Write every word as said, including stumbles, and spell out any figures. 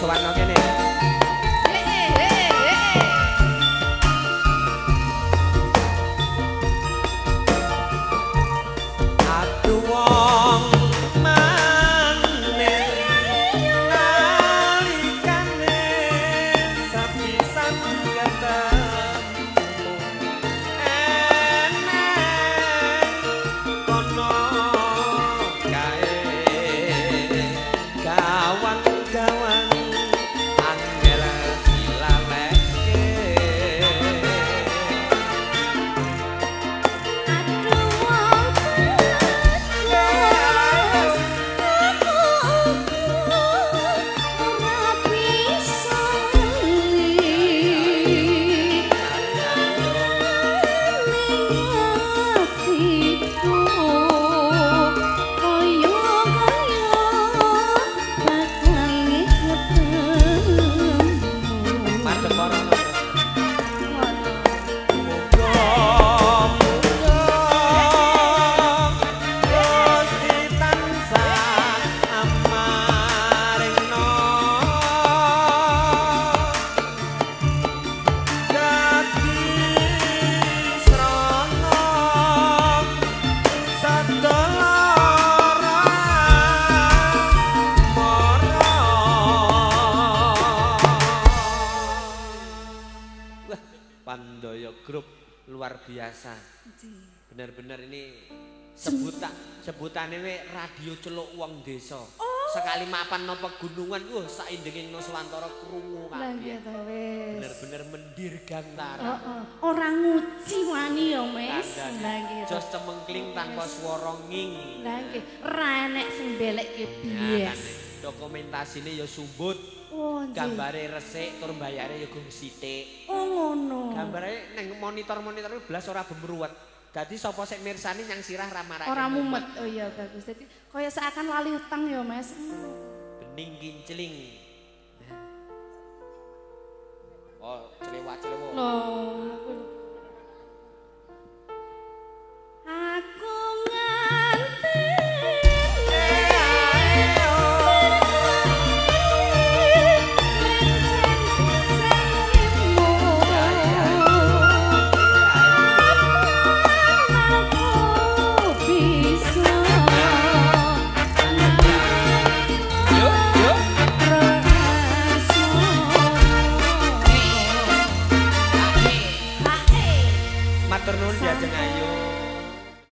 soalnya kene. Aduh wong maneh nalikane sapisan ketemu eneng kono kae gawang-gawang angel dilalekke. Aduh wong maneh aku ora bisa ngerti ning atiku koyo koyo bakal ketemu. Madhep ora Pandoyo Group luar biasa. Benar-benar ini sebutan sebutan ini radio celuk wong desa. Oh. Sekali mapan nopo gunungan, wah uh, saindenging Nuswantara krungu kabeh. Benar-benar mendir gantara. Heeh. Oh, oh. Ora nguci wani ya, Mas. Lah nggih. Jos cemengkling tanpa swara nging. Lah nggih, ra enek sing belek ki piye. Dokumentasine ya sumbut. Oh, gambare resik tur mbayare ya gung sithik. Oh ngono. Gambare nang monitor-monitor blas ora bemruwet. Dadi sapa sik mirsani nyang sirah ra marake. Ora mumet. Oh iya bagus. Dadi kaya seakan lali utang ya, Mas. Bening kincling. Oh, celewa-celewa. Loh.